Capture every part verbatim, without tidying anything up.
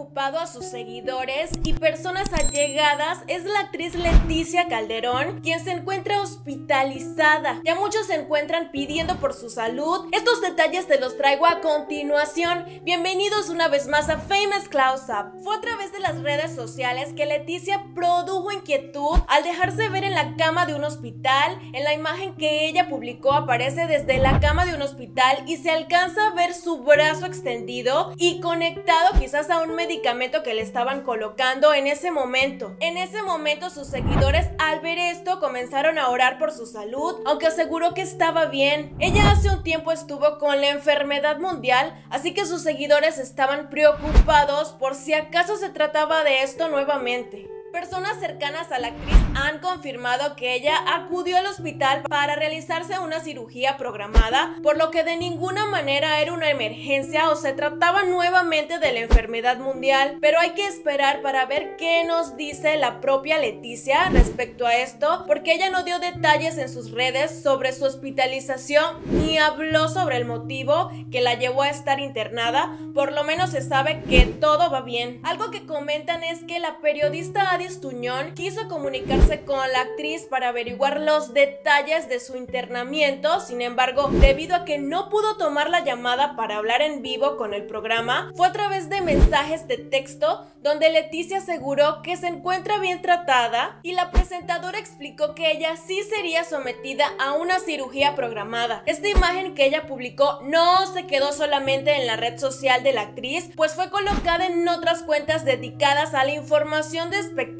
preocupado a sus seguidores y personas allegadas es la actriz Leticia Calderón, quien se encuentra hospitalizada. Ya muchos se encuentran pidiendo por su salud. Estos detalles te los traigo a continuación. Bienvenidos una vez más a Famous Close Up. Fue a través de las redes sociales que Leticia produjo inquietud al dejarse ver en la cama de un hospital. En la imagen que ella publicó aparece desde la cama de un hospital y se alcanza a ver su brazo extendido y conectado quizás a un medicamento que le estaban colocando en ese momento. En ese momento sus seguidores al ver esto comenzaron a orar por su salud, aunque aseguró que estaba bien. Ella hace un tiempo estuvo con la enfermedad mundial, así que sus seguidores estaban preocupados por si acaso se trataba de esto nuevamente. Personas cercanas a la actriz han confirmado que ella acudió al hospital para realizarse una cirugía programada, por lo que de ninguna manera era una emergencia o se trataba nuevamente de la enfermedad mundial. Pero hay que esperar para ver qué nos dice la propia Leticia respecto a esto, porque ella no dio detalles en sus redes sobre su hospitalización ni habló sobre el motivo que la llevó a estar internada. Por lo menos se sabe que todo va bien. Algo que comentan es que la periodista ha Tuñón quiso comunicarse con la actriz para averiguar los detalles de su internamiento. Sin embargo, debido a que no pudo tomar la llamada para hablar en vivo con el programa, fue a través de mensajes de texto donde Leticia aseguró que se encuentra bien tratada y la presentadora explicó que ella sí sería sometida a una cirugía programada. Esta imagen que ella publicó no se quedó solamente en la red social de la actriz, pues fue colocada en otras cuentas dedicadas a la información de espectáculos.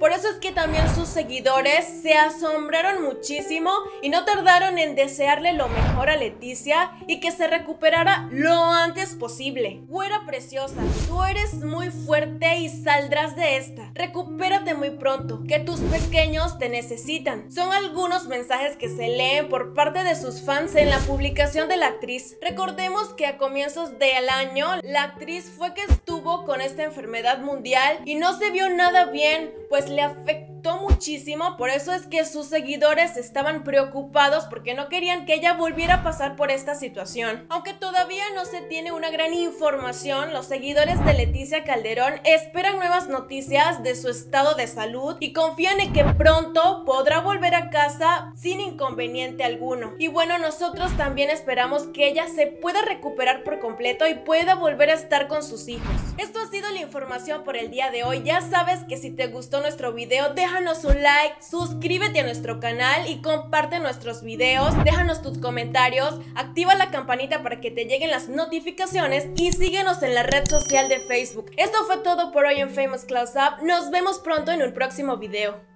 Por eso es que también sus seguidores se asombraron muchísimo y no tardaron en desearle lo mejor a Leticia y que se recuperara lo antes posible. Güera preciosa, tú eres muy fuerte y saldrás de esta. Recupérate muy pronto, que tus pequeños te necesitan. Son algunos mensajes que se leen por parte de sus fans en la publicación de la actriz. Recordemos que a comienzos del año la actriz fue que estuvo con esta enfermedad mundial y no se vio nada bien bien, pues le afectó muchísimo. Por eso es que sus seguidores estaban preocupados porque no querían que ella volviera a pasar por esta situación. Aunque todavía no se tiene una gran información, los seguidores de Leticia Calderón esperan nuevas noticias de su estado de salud y confían en que pronto podrá volver a casa sin inconveniente alguno. Y bueno, nosotros también esperamos que ella se pueda recuperar por completo y pueda volver a estar con sus hijos. Esto ha sido la información por el día de hoy. Ya sabes que si te gustó nuestro video, déjanos un like, suscríbete a nuestro canal y comparte nuestros videos, déjanos tus comentarios, activa la campanita para que te lleguen las notificaciones y síguenos en la red social de Facebook. Esto fue todo por hoy en Famous Close Up, nos vemos pronto en un próximo video.